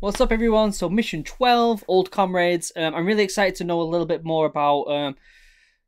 What's up, everyone? So mission 12, Old Comrades. I'm really excited to know a little bit more about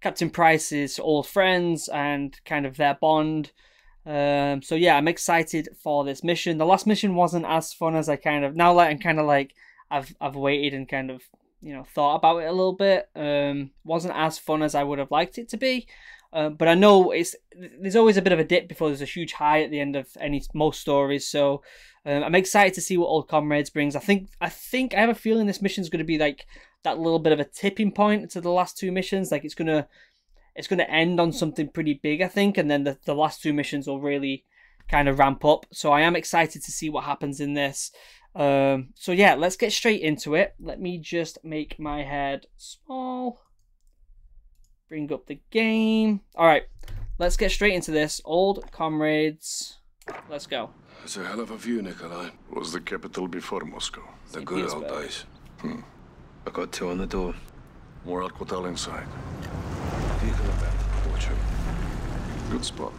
Captain Price's old friends and kind of their bond. So yeah, I'm excited for this mission. The last mission wasn't as fun as I kind of now that I'm kind of like I've waited and kind of, you know, thought about it a little bit. Wasn't as fun as I would have liked it to be. But I know there's always a bit of a dip before there's a huge high at the end of most stories. So I'm excited to see what Old Comrades brings. I think I have a feeling this mission's going to be like that little bit of a tipping point to the last two missions. Like it's gonna end on something pretty big, I think, and then the last two missions will really kind of ramp up. So I am excited to see what happens in this. So yeah, let's get straight into it. Let me just make my head small. Bring up the game. All right, let's get straight into this. Old Comrades, let's go. That's a hell of a view, Nikolai. Was the capital before Moscow? The good old days. I got two on the door. More Alcotel inside. Vehicle abandoned. Butcher. Good spot.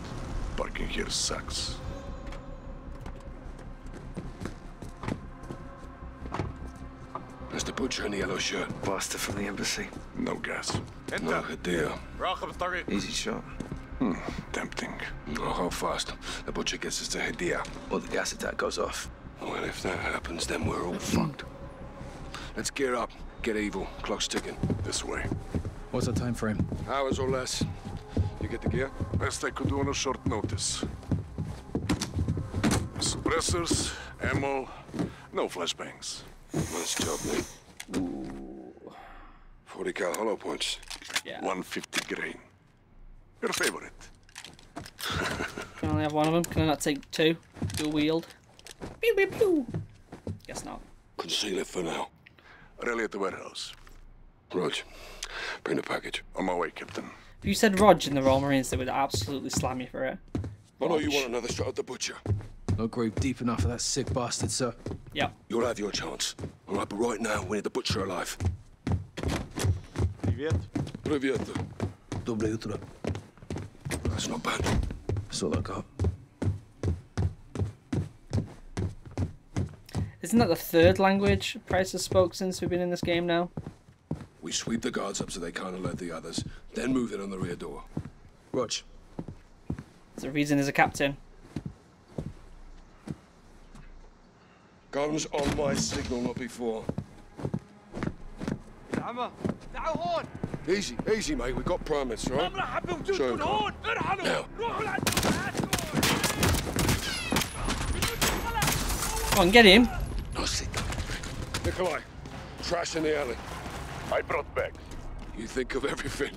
Parking here sucks. Mr. Butcher in the yellow shirt. Bastard from the embassy. No gas. No Hadir. Easy shot. Tempting. Oh, how fast the Butcher gets us to Hadir. Or the gas attack goes off. Well, if that happens, then we're all fucked. Let's gear up. Get evil. Clock's ticking. This way. What's the time frame? Hours or less. You get the gear? Best I could do on a short notice. Suppressors, ammo, no flashbangs. Nice job, mate. Ooh. 40 cal hollow points. Yeah. 150 grain. Your favorite. Can I only have one of them? Can I not take two? Dual wield. Pew pew pew. Guess not. Conceal it for now. Rally at the warehouse. Rog, bring the package. On my way, Captain. If you said Rog in the Royal Marines, they would absolutely slam you for it. Oh no, you want another shot at the Butcher? No grave deep enough for that sick bastard, sir. Yep. You'll have your chance. All right, but right now, we need the Butcher alive. Привет. Привет. Доброе утро. That's not bad. That's all I got. Isn't that the third language Price has spoke since we've been in this game now? We sweep the guards up so they can't alert the others, then move in on the rear door. Watch. There's a reason there's a captain. Guns on my signal, not before. Easy, easy, mate. We've got permits, right? Show him. Now. Come on, get him. No signal. Nikolai, trash in the alley. I brought back. You think of everything.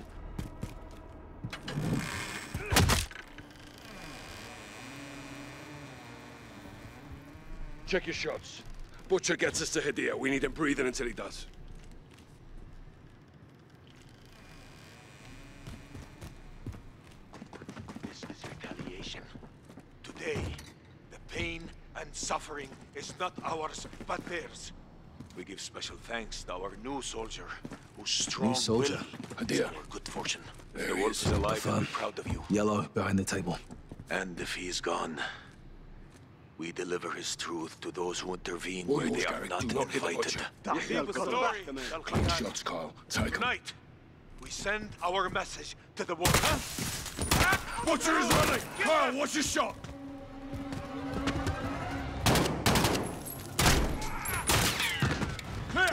Check your shots. Butcher gets us to Hadir. We need him breathing until he does. This is retaliation. Today, the pain and suffering is not ours, but theirs. We give special thanks to our new soldier, whose strong will and your good fortune. The world is alive and proud of you. Yellow behind the table. And if he's gone, we deliver his truth to those who intervene where they are not invited. Clean shots, Kyle. Take him. Tonight, we send our message to the world. Butcher is running! Kyle, watch your shot!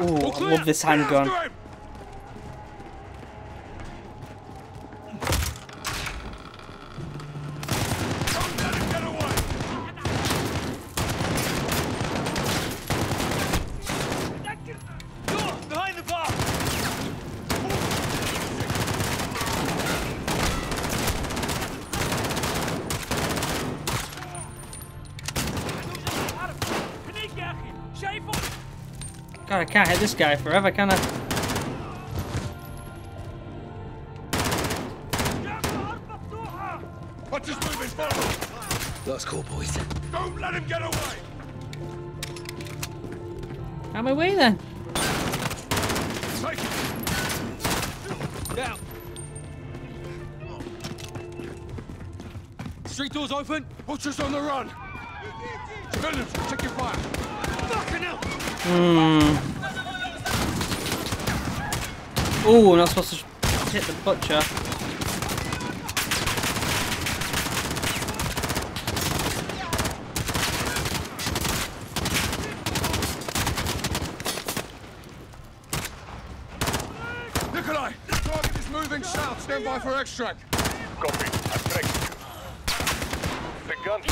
Oh, I love this handgun. God, I can't hit this guy forever, can I? That's cool, boys. Don't let him get away. Out my way, then. Take it. Down. Street doors open. Butcher's on the run. Villains, check your fire. Fucking hell. Oh, I'm not supposed to hit the butcher. Nikolai, the target is moving south. Stand by for extract. Copy. I'm connected. The gun.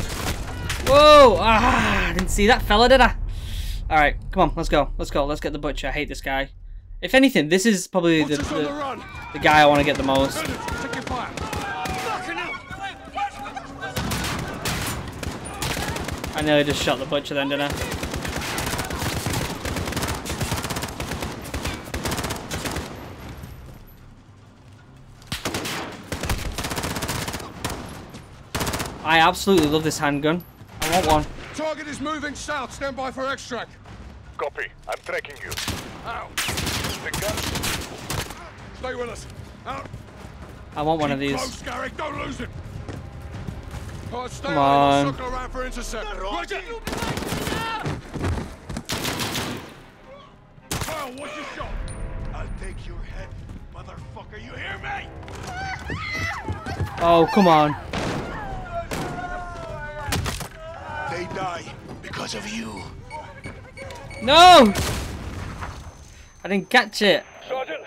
Whoa! Ah, I didn't see that fella, did I? All right, come on, let's go. Let's go. Let's get the butcher. I hate this guy. If anything, this is probably the guy I want to get the most. I nearly just shot the butcher then, didn't I? I absolutely love this handgun. I want one. Target is moving south. Stand by for extract. Copy. I'm tracking you. Ow. The gun. Stay with us. Out. I want one of these. Close, Garrick. Don't lose it. Oh, stay come on. Circle around for intercept. Roger. Kyle, what's your shot? I'll take your head, motherfucker. You hear me? Oh, come on. They die because of you. No! I didn't catch it. Sergeant!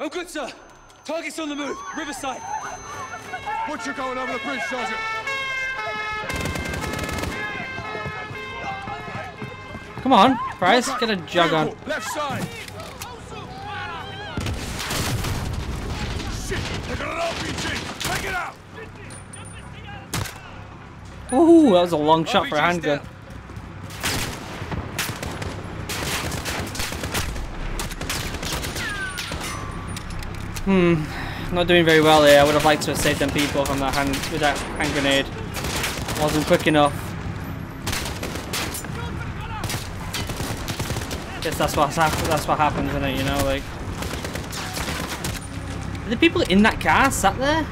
I'm good, sir. Target's on the move. Riverside. Butcher going over the bridge, Sergeant. Come on, Price. Get a jug on. Left side. Shit! They got an RPG. Take it out! Ooh, that was a long shot for a handgun. Not doing very well here. I would have liked to have saved them people from that hand grenade. Wasn't quick enough. Guess that's what happens, isn't it? You know, like, are the people in that car sat there?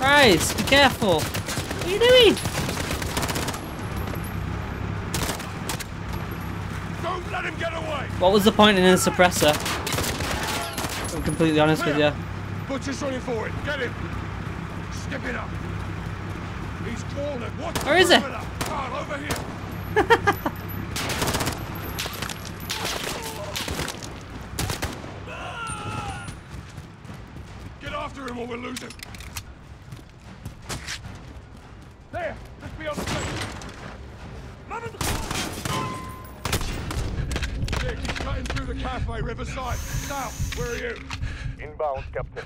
Guys, be careful. What are you doing? Don't let him get away. What was the point in a suppressor? If I'm completely honest with you. Butcher's running for it. Get him. Step it up. He's cornered. What? Where is it? Carl, over here. Get after him or we'll lose him. There! Let's be on the plane! Nick, he's cutting through the cafe, Riverside. South, where are you? Inbound, Captain.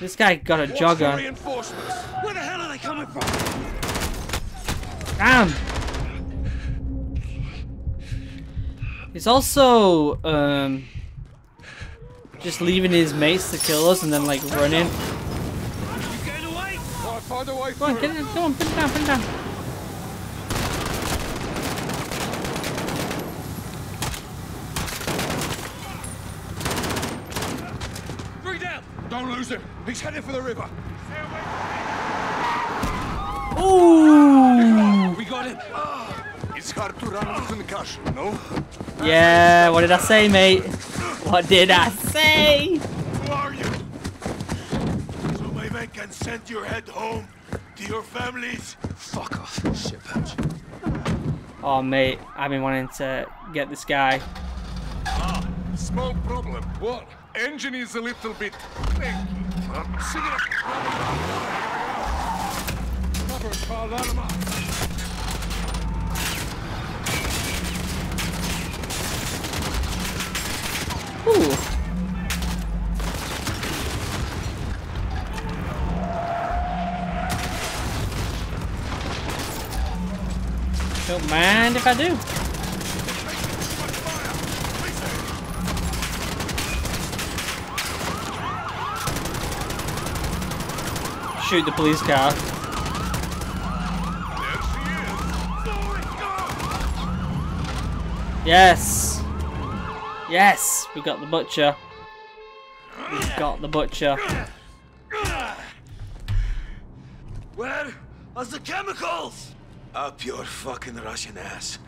This guy got a jogger. Reinforcements. Where the hell are they coming from? Damn! He's also, just leaving his mates to kill us and then, like, running. Come on, get it, come on, put it down, put it down. Bring it down! Don't lose him. He's headed for the river. Ooh! We got him. It's hard to run from the cash, no? Yeah, what did I say, mate? What did I say? Can send your head home to your families. Fuck off, shitbag. Oh mate, I've been wanting to get this guy. Ah, small problem. What? Engine is a little bit. Thank you. Ooh. Don't mind if I do. Shoot the police car. Yes. Yes, we got the butcher. We've got the butcher. Well, was the chemicals! Up your fucking Russian ass.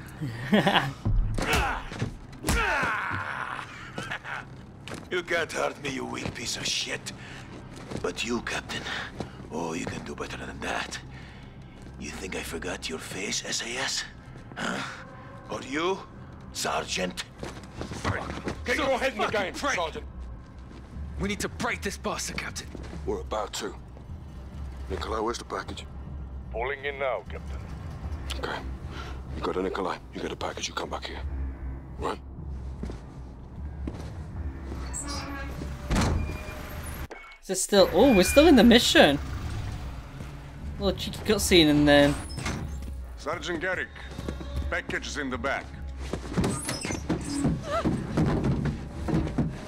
You can't hurt me, you weak piece of shit. But you, Captain, oh, you can do better than that. You think I forgot your face, SAS? Huh? Or you, Sergeant? Okay, go ahead and again, Sergeant. We need to break this bastard, Captain. We're about to. Nikolai, where's the package? Falling in now, Captain. Okay. You go to Nikolai, you get a package, you come back here. Run. Is this still... Oh, we're still in the mission. Little cheeky cutscene and then... Sergeant Garrick, package is in the back.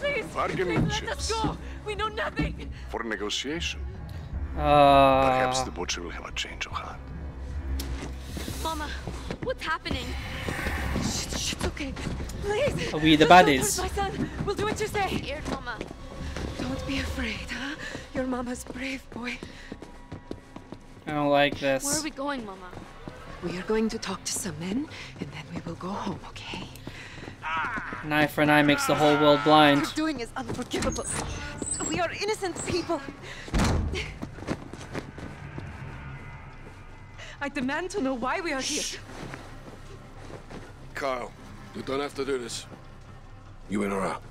Please, bargaining chips. Let us go. We know nothing. For negotiation. Perhaps the butcher will have a change of heart. Mama, what's happening? Shh, it's okay. Please. Are we the baddies? My son, we'll do what you say. Here, Mama. Don't be afraid, huh? Your mama's brave, boy. I don't like this. Where are we going, Mama? We are going to talk to some men, and then we will go home, okay? An eye for an eye makes the whole world blind. What you're doing is unforgivable. We are innocent people. I demand to know why we are here. Kyle, you don't have to do this. You in or out?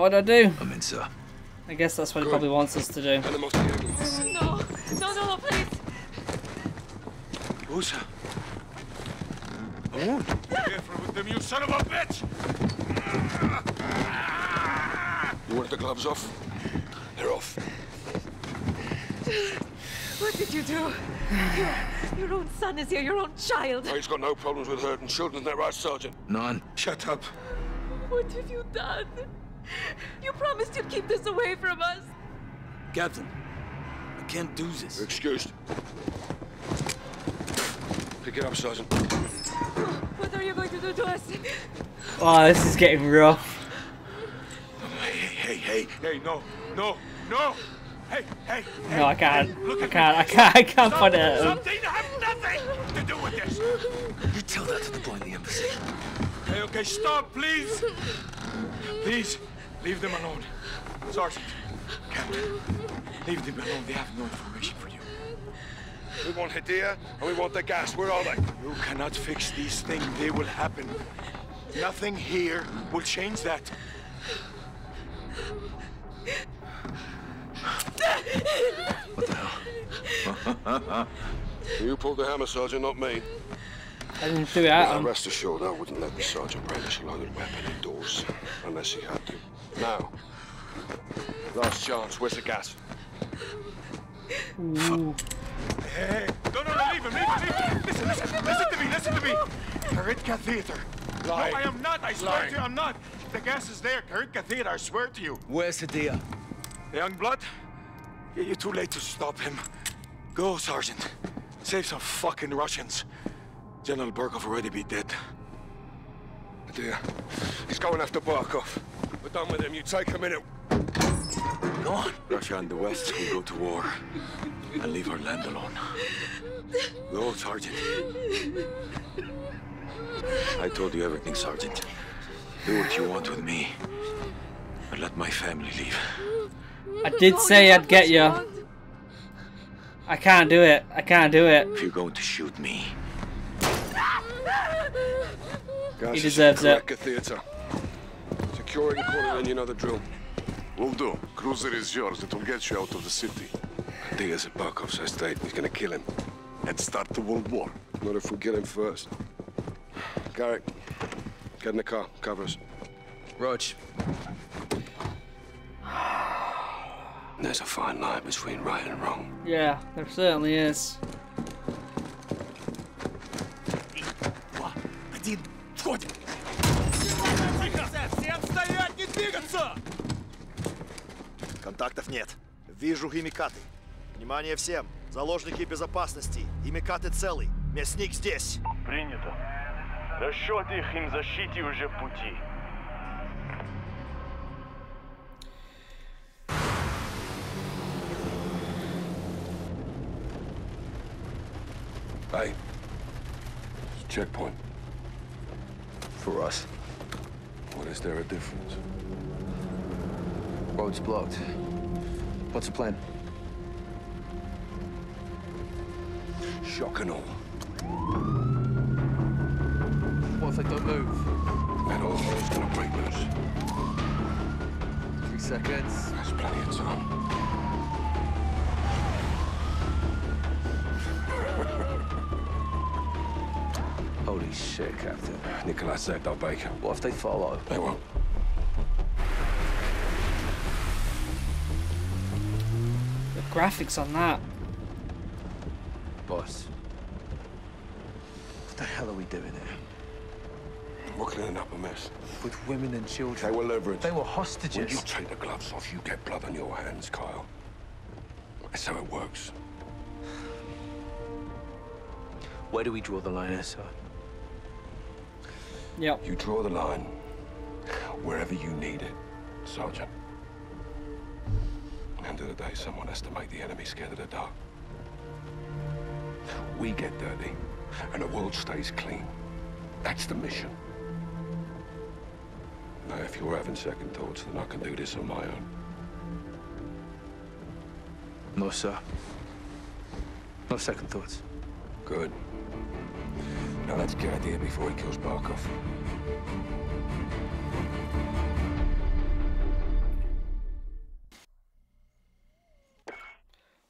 What do I do? I'm in, sir. I guess that's what he probably wants us to do. No, no, no, please. Who's her? Oh, careful with them, you son of a bitch! You want the gloves off? They're off. What did you do? Your own son is here, your own child. Oh, he's got no problems with hurting children, is that right, Sergeant? None. Shut up. What have you done? You promised you'd keep this away from us. Captain, I can't do this. You're excused. Pick it up, Sergeant. What are you going to do to us? Oh, this is getting rough. Hey, no. Hey. No, I can't find it. Something I have nothing to do with this. You tell that to the boy in the embassy. Hey, okay, stop, please. Please, leave them alone. Sergeant, Captain, leave them alone. They have no information for you. We want Hadir and we want the gas. Where are they? You cannot fix these things. They will happen. Nothing here will change that. What the hell? You pulled the hammer, Sergeant, not me. I didn't do that. Now, rest assured, I wouldn't let the Sergeant brandish a loaded weapon indoors unless he had to. Now, last chance. Where's the gas? Hey, no, leave him. Listen to me. Koritka Theater. Lying. No, I am not. I swear to you, I'm not. The gas is there. Koritka Theater. I swear to you. Where's Hadir? Young blood, you're too late to stop him. Go, Sergeant. Save some fucking Russians. General Barkov already be dead. Dear, he's going after Barkov. We're done with him. You take a minute. Go on. Russia and the West will go to war and leave our land alone. Go, Sergeant. I told you everything, Sergeant. Do what you want with me, but let my family leave. I did say I'd get you. I can't do it. If you're going to shoot me, he deserves it. Theater. Securing corner, and you know the drill. Will do. Cruiser is yours. It will get you out of the city. Diaz and Barkov's estate. We're gonna kill him and start the world war. Not if we get him first. Garrick, get in the car. Covers. Roach. There's a fine line between right and wrong. Yeah, there certainly is. Контактов нет. Вижу химикаты. Внимание всем. Заложники безопасности. Химикаты целы. Мясник здесь. Принято. Расчет их им защите уже в пути. Right. It's a checkpoint. For us. What is there a difference? Road's blocked. What's the plan? Shock and all. What if they don't move? That old man's gonna break loose. 3 seconds. There's plenty of time. Holy shit, Captain. Nikolai saved our bacon. What if they follow? They won't. The graphics on that. Boss. What the hell are we doing here? We're cleaning up a mess. With women and children. They were leveraged. They were hostages. When you take the gloves off, you get blood on your hands, Kyle. That's how it works. Where do we draw the line, SR? Yep. You draw the line wherever you need it, Sergeant. At the end of the day, someone has to make the enemy scared of the dark. We get dirty, and the world stays clean. That's the mission. Now, if you're having second thoughts, then I can do this on my own. No, sir. No second thoughts. Good. Now let's get out of here before he kills Barkov.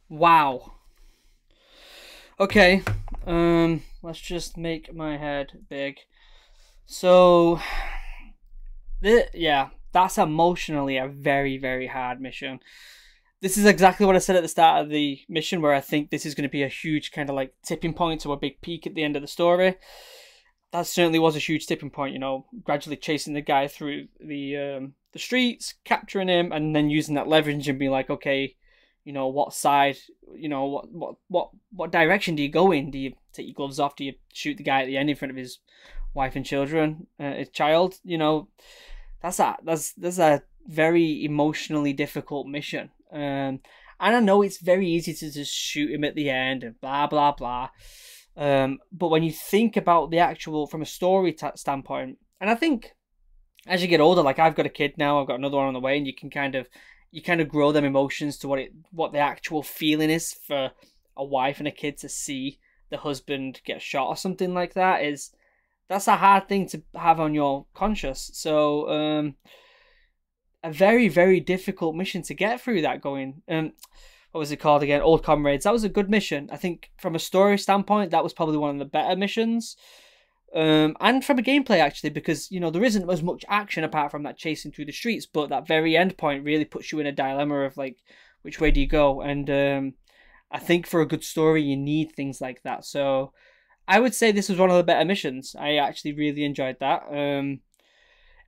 Wow. Okay. Let's just make my head big. So, yeah, that's emotionally a very, very hard mission. This is exactly what I said at the start of the mission, where I think this is going to be a huge kind of like tipping point or a big peak at the end of the story. That certainly was a huge tipping point, you know, gradually chasing the guy through the streets, capturing him, and then using that leverage and being like, okay, you know, what side, you know, what direction do you go in? Do you take your gloves off? Do you shoot the guy at the end in front of his wife and children, his child? You know, that's a very emotionally difficult mission. And I know it's very easy to just shoot him at the end and blah blah blah, but when you think about the actual from a story standpoint, and I think as you get older, like I've got a kid now, I've got another one on the way, and you can kind of grow them emotions to what the actual feeling is for a wife and a kid to see the husband get shot or something like that. Is that's a hard thing to have on your conscience. So a very, very difficult mission to get through that going. What was it called again? Old Comrades. That was a good mission. I think from a story standpoint, that was probably one of the better missions. And from a gameplay, actually, because, you know, there isn't as much action apart from that chasing through the streets, but that very end point really puts you in a dilemma of, like, which way do you go? And I think for a good story, you need things like that. So I would say this was one of the better missions. I actually really enjoyed that.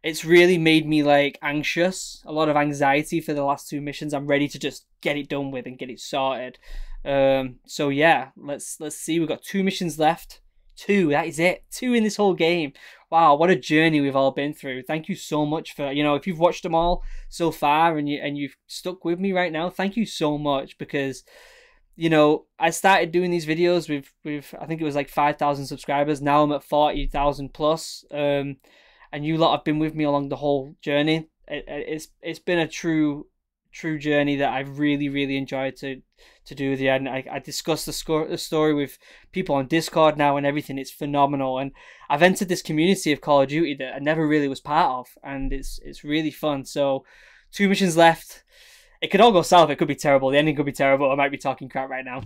It's really made me, like, anxious. A lot of anxiety for the last two missions. I'm ready to just get it done with and get it sorted. So, yeah, let's see. We've got 2 missions left. 2, that is it. 2 in this whole game. Wow, what a journey we've all been through. Thank you so much for, you know, if you've watched them all so far and, you've stuck with me right now, thank you so much, because, you know, I started doing these videos with I think it was, like, 5,000 subscribers. Now I'm at 40,000 plus. And you lot have been with me along the whole journey. It's been a true journey that I've really enjoyed to do with you. And I discuss the story with people on Discord now and everything. It's phenomenal. And I've entered this community of Call of Duty that I never really was part of, and it's really fun. So 2 missions left. It could all go south. It could be terrible. The ending could be terrible. I might be talking crap right now.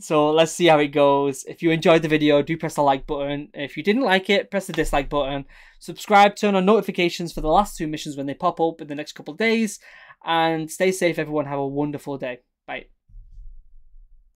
So let's see how it goes. If you enjoyed the video, do press the like button. If you didn't like it, press the dislike button. Subscribe, turn on notifications for the last 2 missions when they pop up in the next couple of days. And stay safe, everyone. Have a wonderful day.